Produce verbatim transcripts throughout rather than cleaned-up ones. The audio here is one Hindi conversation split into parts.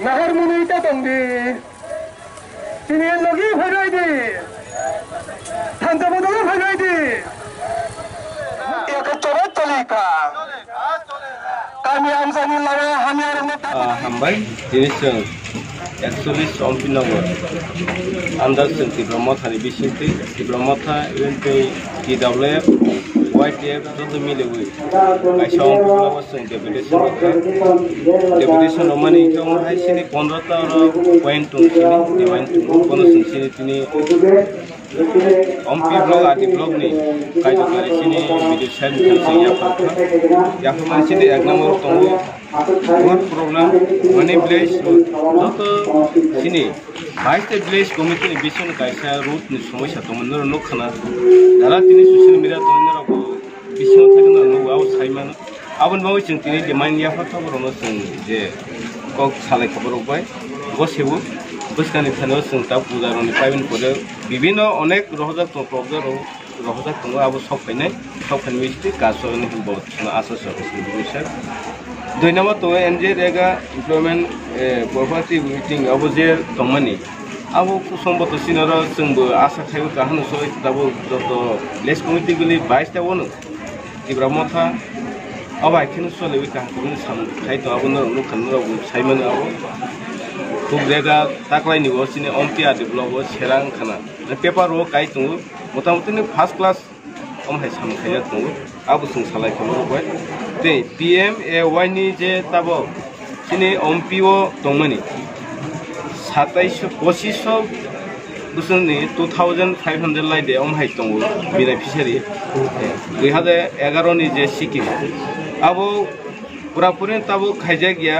नहर मुनुईता तंगी तीन लोगी भगाई दी थंडा बदला भगाई दी एक चोर चले का कामी आम सानी लगा हमें आरंभ करते हैं हम भाई जिनिशन एक्चुअली चौंपी नगर अंदर से तिब्रमत हरी बिशन ती तिब्रमत है इवेंट पे की डब्ल्यू वाईटीएफ जो तो मिले हुए ऐसा उन लोगों को संकेपेशन होता है संकेपेशन हमारे इक्का उन है इसने पंद्रह ता और पॉइंट टू इसने डिवाइन टू पंद्रह इसने तीने हम पी ब्लॉग आदि ब्लॉग नहीं कई तो करे इसने मिले शायद करते या पता या फिर हमारे इसने एक नंबर तो हमारे प्रॉब्लम मने ब्लेस जो तो इसने आइते ब्लेस कमेटी ने बिशन का ऐसा रूट ने समझा तो मंदर लोग खाना धराती ने सुशील मेरा तो इंदर को बिशन था कि ना लोग आओ सही मानो अब उन बावो चिंती ने जमाइन लिया फटा बरोनो सुन जे कॉक साले खबर उपाय बस है वो बस का निशान बस सुनता पूजा रोने पाए बिन पूजा विभिन्न अनेक रोहदा तो प्रॉब्लम हो रोहदा तो अब सब पहने सब फनविस्टी कासो ने बहुत ना आशा सब धन्यवाद तो एनजे रेगा इम्प्लॉयमेंट प्रॉपर्टी मीटिंग अब जे तमनी अब सम्भवतः सिनर जो आशा खाई कहना सो तब जो लेस कमिटी गली बाईस तब तीब्रा मथा अब आखिर चले कहना खाई तो अब नुखान सैमान अब खूब रेगा तकलाइन सिने अम्पी आदि ब्लॉक सेरा खाना पेपर हो कई दू मोटामुटी फार्स्ट क्लास हम सामने खाई दू अब जो सालाइफ पीएमएवाई नि जे तब सिने एमपीओ दंगनी सत्ताईस पचिस बोसोर नि टू थाउजेंड फाइव हंड्रेड लाइटे अमहाय दंग बेनिफिशियरी दुई हजार एगारो नि जे सिक्किम अब पुरापुरी तब खाइजा गया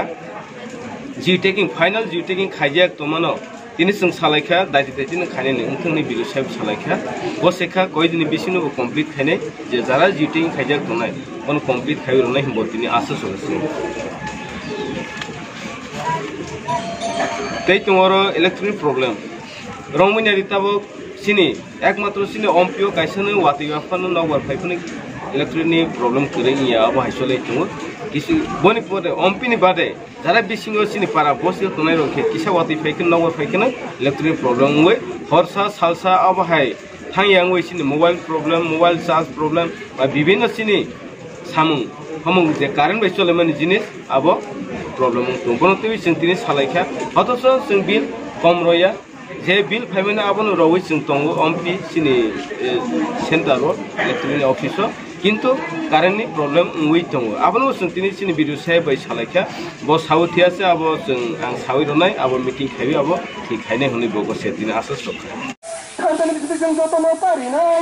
जि टेकिंग फाइनल जि टेकिंग खाइजा तमानो दिन जो सालाइखा दायी दायी खाने नोंथांनि बिलो साहेब सालाइखा गसेखा कई दिन बिसिनो कमप्लीट खाने जे जारा जि टेकिंग खाइजा दंनाय उन कंप्लीट खाई रोना हिम्मत आशा सोलह तई तुम्हारो इलेक्ट्रनिक प्रॉब्लम रंगमैन रिताब सिनी एकमात्र सिनी एमपीओ कैसे वाटी वाफान नगर फाइफनी इलेक्ट्रनिक प्रॉब्लम करेंगे अब हाइसोले तुम किसी बनी पदे एमपी ने बादे जरा बिसिंग सिनी पारा बस तुम्हें रखे किसा वाटी फाइकन नगर फाइकन इलेक्ट्रनिक प्रॉब्लम हुए हरसा सालसा अब हाई थांग सिनी mobile problem mobile charge problem विभिन्न सिनी सामू हम कारेंट बस चले मानी जिन अब प्रॉब्लम बनते तीन सालाइखा हतस जो बिल कम रहा जे बिल फाइमें अब रही जो दंग एमपी सिनी सेंटर इलेक्ट्रनिक अफिस किंतु कारेंटनि प्रॉब्लम हुई दंग अब जो तीन भिडियो साहेब सालाइखा बो साउथिया से अब जो आं सावरनाय अब मीटिंग खाई अब ठीक खाने होने बो से दिन आशा सब खानदानी बिजन बिजन जो तो ना करी नहीं,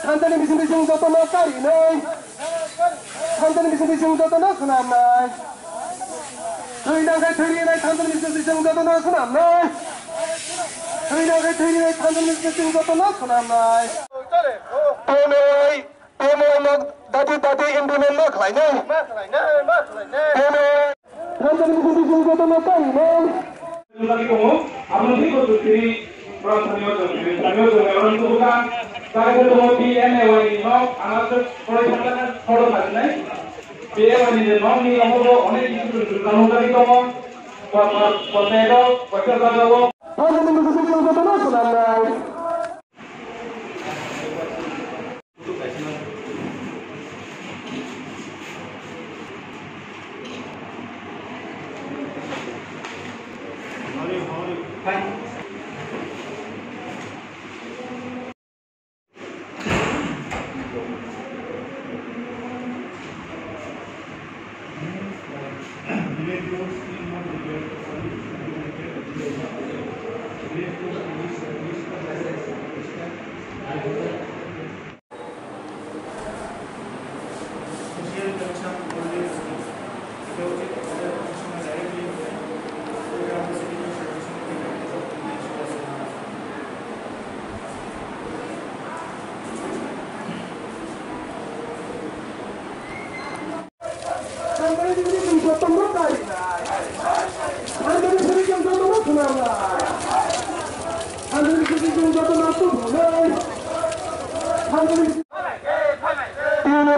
खानदानी बिजन बिजन जो तो ना सुना नहीं, थोड़ी ना कहीं थोड़ी नहीं खानदानी बिजन बिजन जो तो ना सुना नहीं, थोड़ी ना कहीं थोड़ी नहीं खानदानी बिजन बिजन जो तो ना सुना नहीं। पेमेंट पेमेंट लोग दादी दादी इंडियन लोग खाई नहीं, पेमेंट खानदानी बिजन बिजन जो तो ना करी नहीं। आप लोग भी कुछ तेरी प्रार्थना करें, प्रार्थना कारण तो पीएम है वही ना आना तो थोड़े मतलब ना थोड़ा मत नहीं पीएम वाली जो नॉन नहीं हम लोग उन्हें इसी तरह नौकरी तो वो पढ़ने का बच्चा का तो वो हाँ तो तुम किसी को तो ना सुना ना तीन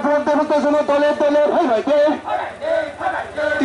बोलते बोलते सुनो तले तले भाई भाई के